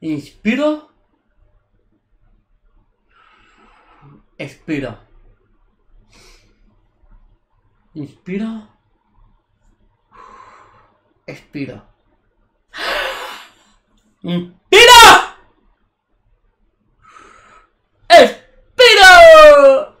Inspiro. Expiro. Inspiro. Expiro. ¡Inspiro! ¡Expiro!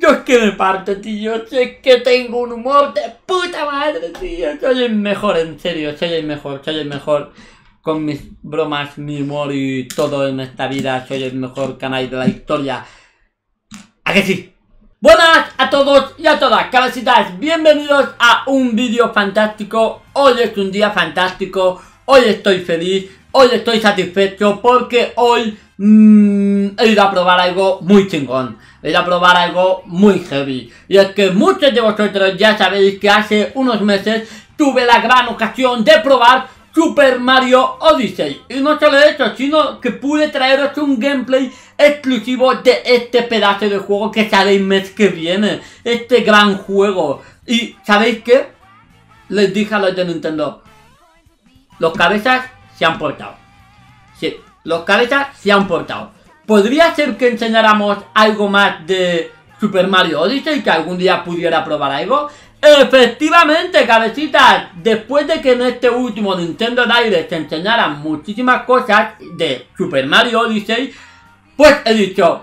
Yo es que me parto, tío. Yo es que tengo un humor de puta madre, tío. Soy el mejor, en serio. Soy el mejor. Con mis bromas, mi humor y todo en esta vida. Soy el mejor canal de la historia. ¿A que sí? Buenas a todos y a todas, cabecitas, bienvenidos a un vídeo fantástico. Hoy es un día fantástico, hoy estoy feliz, hoy estoy satisfecho porque hoy he ido a probar algo muy chingón, he ido a probar algo muy heavy. Y es que muchos de vosotros ya sabéis que hace unos meses tuve la gran ocasión de probar Super Mario Odyssey. Y no solo eso, sino que pude traeros un gameplay exclusivo de este pedazo de juego que sale el mes que viene. Este gran juego. Y ¿sabéis qué? Les dije a los de Nintendo. Los cabezas se han portado. Sí, los cabezas se han portado. Podría ser que enseñáramos algo más de Super Mario Odyssey, que algún día pudiera probar algo. Efectivamente, cabecitas, después de que en este último Nintendo Direct se enseñaran muchísimas cosas de Super Mario Odyssey, pues he dicho,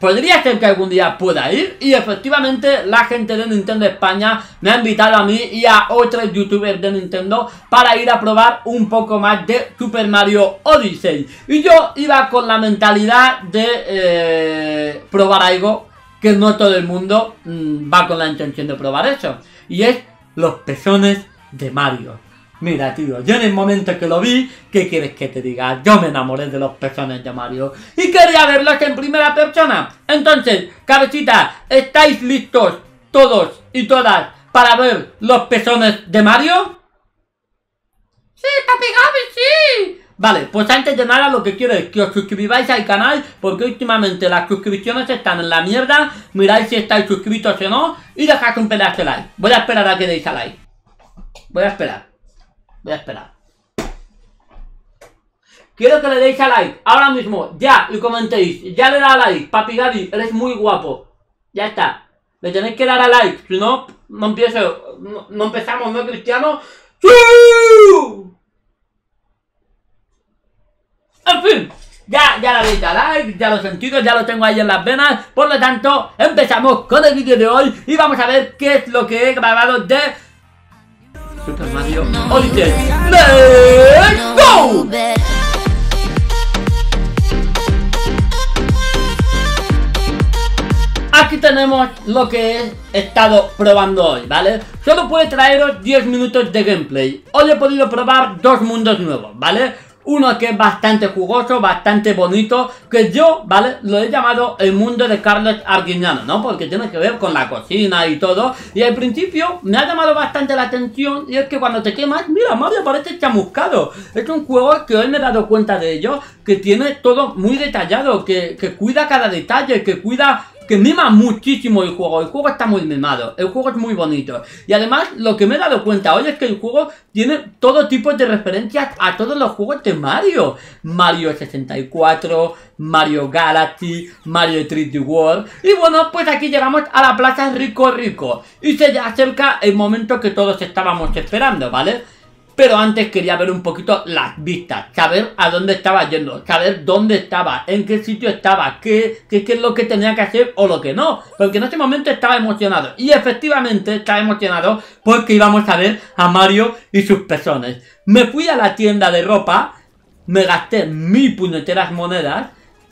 podría ser que algún día pueda ir. Y efectivamente la gente de Nintendo España me ha invitado a mí y a otros youtubers de Nintendo para ir a probar un poco más de Super Mario Odyssey. Y yo iba con la mentalidad de probar algo que no todo el mundo va con la intención de probar eso. Y es los pezones de Mario. Mira, tío, yo en el momento que lo vi, ¿qué quieres que te diga? Yo me enamoré de los pezones de Mario. Y quería verlos en primera persona. Entonces, cabecita, ¿estáis listos todos y todas para ver los pezones de Mario? ¡Sí, papi Gavi, sí! Vale, pues antes de nada lo que quiero es que os suscribáis al canal, porque últimamente las suscripciones están en la mierda. Miráis si estáis suscritos o no y dejáis un pedazo de like. Voy a esperar a que deis a like. Voy a esperar. Quiero que le deis a like ahora mismo, ya, y comentéis. Ya le da a like, papi Gavi, eres muy guapo. Ya está. Le tenéis que dar a like, si no, no empezamos, ¿no, Cristiano? ¡Sí! En fin, ya la veis a like, ya lo sentido, ya lo tengo ahí en las venas. Por lo tanto, empezamos con el vídeo de hoy y vamos a ver qué es lo que he grabado de Super Mario Odyssey. ¡Let's go! Aquí tenemos lo que he estado probando hoy, ¿vale? Solo puede traeros 10 minutos de gameplay. Hoy he podido probar dos mundos nuevos, ¿vale? Uno que es bastante jugoso, bastante bonito, que yo, ¿vale?, lo he llamado el mundo de Carlos Arguiñano, ¿no? Porque tiene que ver con la cocina y todo. Y al principio me ha llamado bastante la atención. Y es que cuando te quemas, mira, Mario parece chamuscado. Es un juego que hoy me he dado cuenta de ello, que tiene todo muy detallado, que cuida cada detalle, que cuida... que mima muchísimo el juego. El juego está muy mimado, el juego es muy bonito. Y además lo que me he dado cuenta hoy es que el juego tiene todo tipo de referencias a todos los juegos de Mario. Mario 64, Mario Galaxy, Mario 3D World. Y bueno, pues aquí llegamos a la plaza Rico Rico y se acerca el momento que todos estábamos esperando, ¿vale? Pero antes quería ver un poquito las vistas, saber a dónde estaba yendo, saber dónde estaba, en qué sitio estaba, qué es lo que tenía que hacer o lo que no. Porque en este momento estaba emocionado, y efectivamente estaba emocionado porque íbamos a ver a Mario y sus pezones. Me fui a la tienda de ropa, me gasté 1000 puñeteras monedas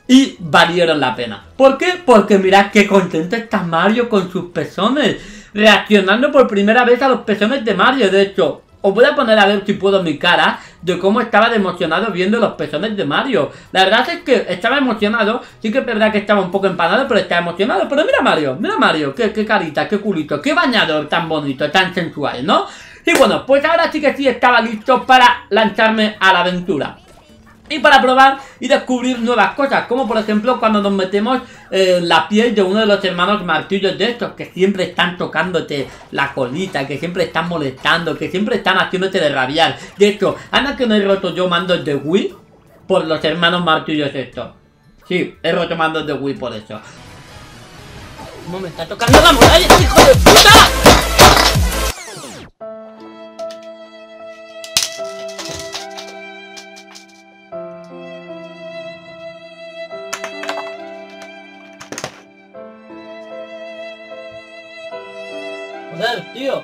y valieron la pena. ¿Por qué? Porque mirad qué contento está Mario con sus pezones, reaccionando por primera vez a los pezones de Mario. De hecho... os voy a poner a ver si puedo mi cara de cómo estaba de emocionado viendo los pezones de Mario. La verdad es que estaba emocionado. Sí que es verdad que estaba un poco empanado, pero estaba emocionado. Pero mira Mario, qué carita, qué culito, qué bañador tan bonito, tan sensual, ¿no? Y bueno, pues ahora sí que sí estaba listo para lanzarme a la aventura. y para probar y descubrir nuevas cosas, como por ejemplo cuando nos metemos la piel de uno de los hermanos martillos de estos, que siempre están tocándote la colita, que siempre están molestando, que siempre están haciéndote de rabiar. De hecho, anda que no he roto yo mandos de Wii por los hermanos martillos estos. Sí, he roto mandos de Wii por eso. ¿Cómo me está tocando la muralla, hijo de puta? Joder, tío.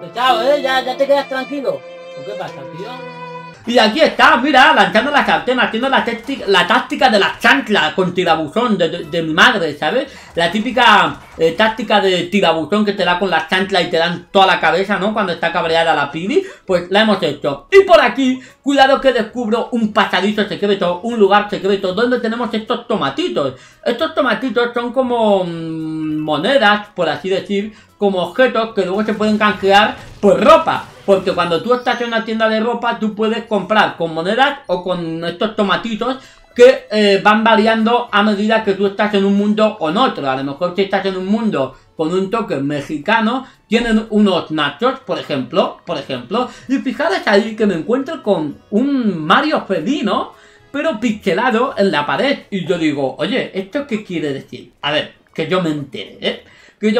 Pesado, ya te quedas tranquilo. ¿O qué pasa, tío? Y aquí está, mira, lanzando la sartén, haciendo la táctica de la chancla con tirabuzón de mi madre, ¿sabes? La típica táctica de tirabuzón que te da con la chancla y te dan toda la cabeza, ¿no? Cuando está cabreada la pibi, pues la hemos hecho. Y por aquí, cuidado que descubro un pasadizo secreto, un lugar secreto, donde tenemos estos tomatitos. Estos tomatitos son como monedas, por así decir, como objetos que luego se pueden canjear por ropa. Porque cuando tú estás en una tienda de ropa, tú puedes comprar con monedas o con estos tomatitos que van variando a medida que tú estás en un mundo o en otro. A lo mejor si estás en un mundo con un toque mexicano, tienen unos nachos, por ejemplo. Y fijaros ahí que me encuentro con un Mario felino, pero pixelado en la pared. Y yo digo, oye, ¿esto qué quiere decir? A ver, que yo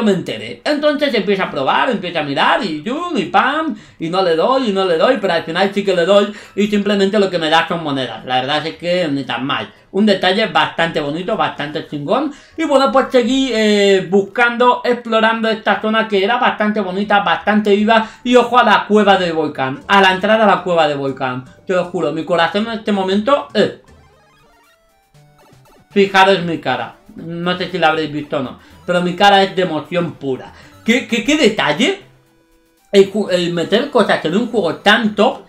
me entere, Entonces empieza a probar, empieza a mirar y yun, y pam, y no le doy, pero al final sí que le doy y simplemente lo que me da son monedas. La verdad es que ni tan mal. Un detalle bastante bonito, bastante chingón. Y bueno, pues seguí buscando, explorando esta zona que era bastante bonita, bastante viva. Y ojo a la cueva del volcán, a la entrada a la cueva del volcán. Te lo juro, mi corazón en este momento Fijaros mi cara. No sé si la habréis visto o no, pero mi cara es de emoción pura. ¿Qué detalle? El meter cosas en un juego tan top,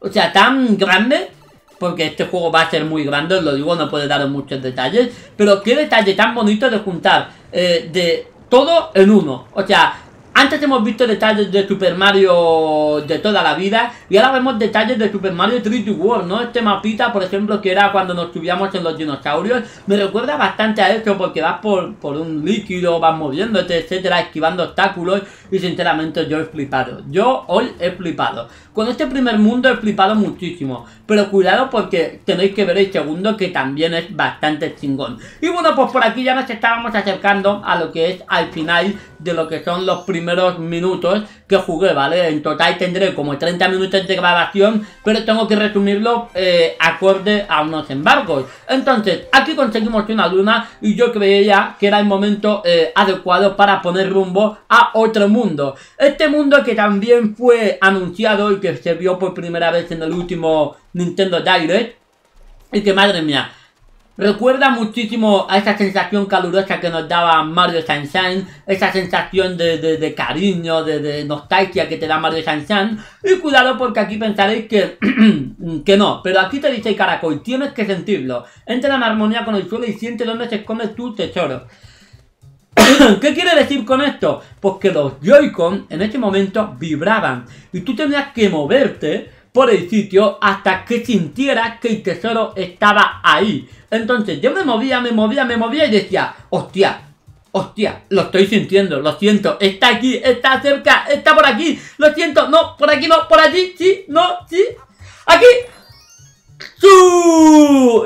o sea, tan grande, porque este juego va a ser muy grande, os lo digo, no puedo daros muchos detalles, pero qué detalle tan bonito de juntar de todo en uno. O sea, antes hemos visto detalles de Super Mario de toda la vida y ahora vemos detalles de Super Mario 3D World, ¿no? Este mapita, por ejemplo, que era cuando nos subíamos en los dinosaurios, me recuerda bastante a esto porque vas por un líquido, vas moviéndote, etcétera, esquivando obstáculos y sinceramente yo he flipado. Yo hoy he flipado. Con este primer mundo he flipado muchísimo, pero cuidado porque tenéis que ver el segundo que también es bastante chingón. Y bueno, pues por aquí ya nos estábamos acercando a lo que es al final de lo que son los primeros minutos que jugué, ¿vale? En total tendré como 30 minutos de grabación, pero tengo que resumirlo acorde a unos embargos. Entonces, aquí conseguimos una luna y yo creía que era el momento adecuado para poner rumbo a otro mundo. Este mundo que también fue anunciado y que se vio por primera vez en el último Nintendo Direct y que, madre mía, recuerda muchísimo a esa sensación calurosa que nos daba Mario Sunshine, esa sensación de cariño, de nostalgia que te da Mario Sunshine. Y cuidado porque aquí pensaréis que no, pero aquí te dice el caracol, tienes que sentirlo. Entra en armonía con el suelo y siente dónde se esconde tu tesoro. ¿Qué quiere decir con esto? Pues que los Joy-Con en este momento vibraban y tú tenías que moverte por el sitio hasta que sintiera que el tesoro estaba ahí. Entonces yo me movía y decía, hostia, lo estoy sintiendo, lo siento, está aquí, está cerca, está por aquí, lo siento, no, por aquí no, por allí, sí, no, sí, aquí.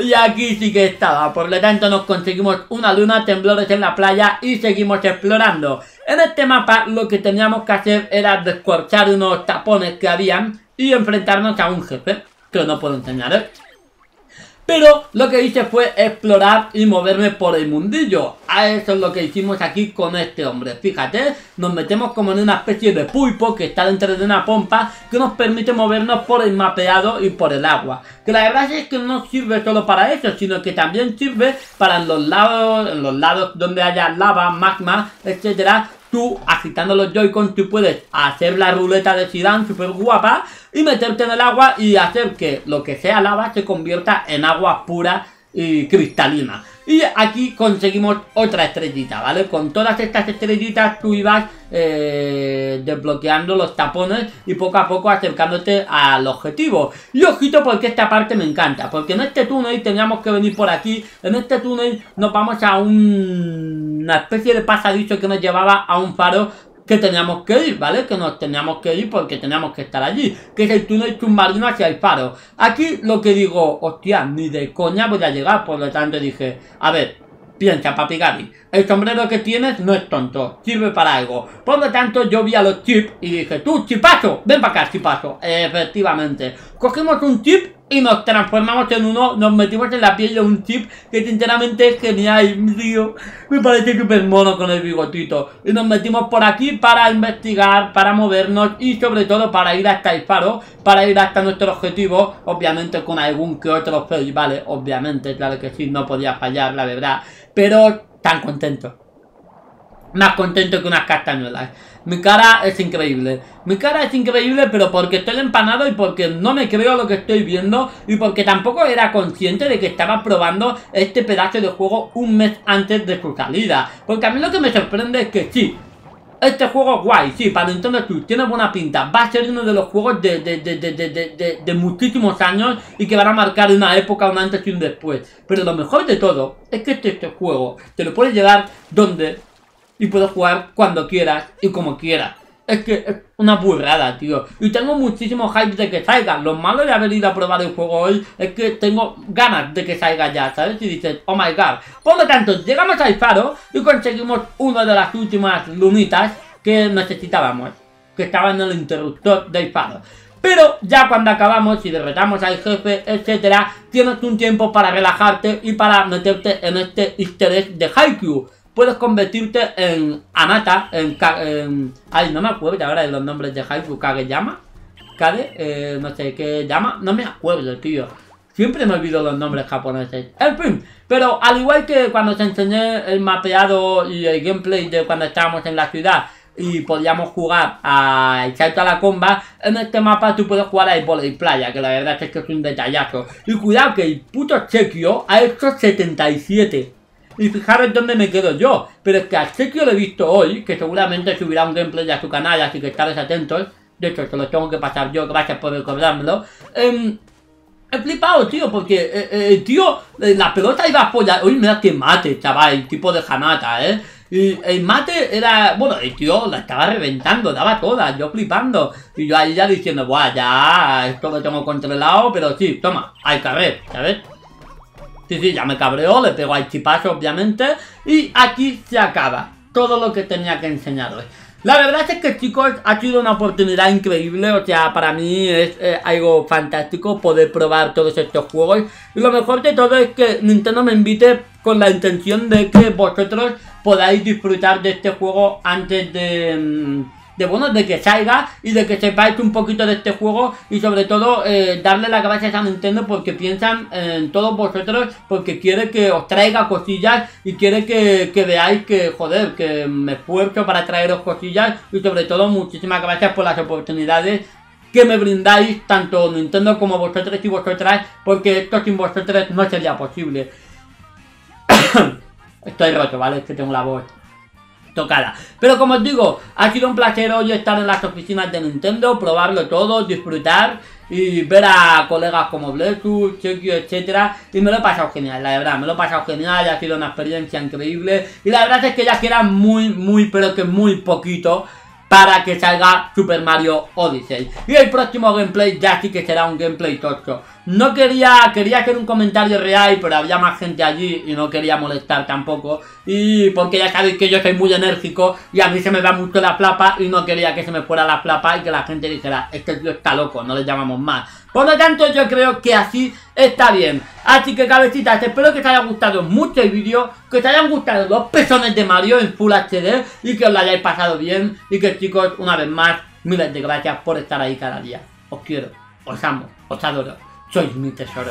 Y aquí sí que estaba, por lo tanto nos conseguimos una luna, temblores en la playa y seguimos explorando. En este mapa lo que teníamos que hacer era descorchar unos tapones que habían y enfrentarnos a un jefe, que no puedo enseñar, pero lo que hice fue explorar y moverme por el mundillo. A eso es lo que hicimos aquí con este hombre. Fíjate, nos metemos como en una especie de pulpo que está dentro de una pompa que nos permite movernos por el mapeado y por el agua. Que la verdad es que no sirve solo para eso, sino que también sirve para en los lados donde haya lava, magma, etcétera. Tú, agitando los Joy-Con, tú puedes hacer la ruleta de Zidane súper guapa y meterte en el agua y hacer que lo que sea lava se convierta en agua pura y cristalina. Y aquí conseguimos otra estrellita, ¿vale? Con todas estas estrellitas tú ibas desbloqueando los tapones y poco a poco acercándote al objetivo. Y ojito, porque esta parte me encanta, porque en este túnel teníamos que venir por aquí. En este túnel nos vamos a una especie de pasadizo que nos llevaba a un faro que teníamos que ir, ¿vale? Que nos teníamos que ir porque teníamos que estar allí, que es el túnel submarino hacia el faro. Aquí lo que digo, hostia, ni de coña voy a llegar, por lo tanto dije, a ver, piensa, Papi Gavi, el sombrero que tienes no es tonto, sirve para algo. Por lo tanto yo vi a los chips y dije, tú, chipazo, ven para acá, chipazo. Efectivamente, cogimos un chip y nos transformamos en uno, nos metimos en la piel de un chip que sinceramente es genial, tío. Me parece súper mono con el bigotito. Y nos metimos por aquí para investigar, para movernos y sobre todo para ir hasta el faro, para ir hasta nuestro objetivo, obviamente con algún que otro fail, ¿vale? Obviamente, claro que sí, no podía fallar, la verdad. Pero tan contento. Más contento que unas castañuelas. Mi cara es increíble. Mi cara es increíble, pero porque estoy empanado y porque no me creo lo que estoy viendo y porque tampoco era consciente de que estaba probando este pedazo de juego un mes antes de su salida. Porque a mí lo que me sorprende es que sí, este juego es guay, sí, para Nintendo Switch tiene buena pinta. Va a ser uno de los juegos de muchísimos años y que van a marcar una época, un antes y un después. Pero lo mejor de todo es que este juego te lo puedes llevar donde... y puedo jugar cuando quieras y como quieras. Es que es una burrada, tío. Y tengo muchísimo hype de que salga. Lo malo de haber ido a probar el juego hoy es que tengo ganas de que salga ya, ¿sabes? Y dices, oh my god. Por lo tanto, llegamos al faro y conseguimos una de las últimas lunitas que necesitábamos, que estaba en el interruptor del faro. Pero ya cuando acabamos y derrotamos al jefe, etcétera, tienes un tiempo para relajarte y para meterte en este easter egg de Haikyuu. Puedes convertirte en Anata, en... Ay, no me acuerdo ahora de los nombres de Haikyuu. Kageyama, Kade, no sé qué llama. No me acuerdo, tío. Siempre me olvido los nombres japoneses. En fin, pero al igual que cuando os enseñé el mapeado y el gameplay de cuando estábamos en la ciudad y podíamos jugar al salto a la comba, en este mapa tú puedes jugar al volei playa, que la verdad es que es un detallazo. Y cuidado que el puto Cheki ha hecho 77. Y fijaros dónde me quedo yo. Pero es que a Cheki lo he visto hoy, que seguramente subirá un gameplay a su canal, así que estaros atentos. De hecho, se lo tengo que pasar yo, gracias por recordármelo. He flipado, tío, porque tío, la pelota iba a follar. Uy, mira que mate, chaval, el tipo de Hanata, ¿eh? Y el mate era... Bueno, el tío la estaba reventando, daba todas, yo flipando. Y yo ahí ya diciendo, buah, ya, esto lo tengo controlado, pero sí, toma, al carrer, ¿sabes? Sí, ya me cabreó, le pego al chipazo, obviamente. Y aquí se acaba todo lo que tenía que enseñaros. La verdad es que, chicos, ha sido una oportunidad increíble. O sea, para mí es algo fantástico poder probar todos estos juegos. Y lo mejor de todo es que Nintendo me invite con la intención de que vosotros podáis disfrutar de este juego antes de que salga y de que sepáis un poquito de este juego y sobre todo darle las gracias a Nintendo porque piensan en todos vosotros, porque quiere que os traiga cosillas y quiere que veáis que, joder, que me esfuerzo para traeros cosillas y sobre todo muchísimas gracias por las oportunidades que me brindáis tanto Nintendo como vosotros y vosotras, porque esto sin vosotros no sería posible. Estoy roto, ¿vale? Es que tengo la voz tocada. Pero como os digo, ha sido un placer hoy estar en las oficinas de Nintendo, probarlo todo, disfrutar y ver a colegas como Blesu, Cheki, etcétera. Y me lo he pasado genial, la verdad, me lo he pasado genial, ha sido una experiencia increíble. Y la verdad es que ya queda muy, pero que muy poquito para que salga Super Mario Odyssey. Y el próximo gameplay ya sí que será un gameplay tocho. No quería hacer un comentario real, pero había más gente allí y no quería molestar tampoco. Y porque ya sabéis que yo soy muy enérgico y a mí se me va mucho la flapa y no quería que se me fuera la flapa y que la gente dijera, este tío está loco, no le llamamos más. Por lo tanto, yo creo que así está bien. Así que, cabecitas, espero que os haya gustado mucho el vídeo, que os hayan gustado los pezones de Mario en Full HD y que os lo hayáis pasado bien. Y que, chicos, una vez más, miles de gracias por estar ahí cada día. Os quiero, os amo, os adoro. Sois mi tesoro.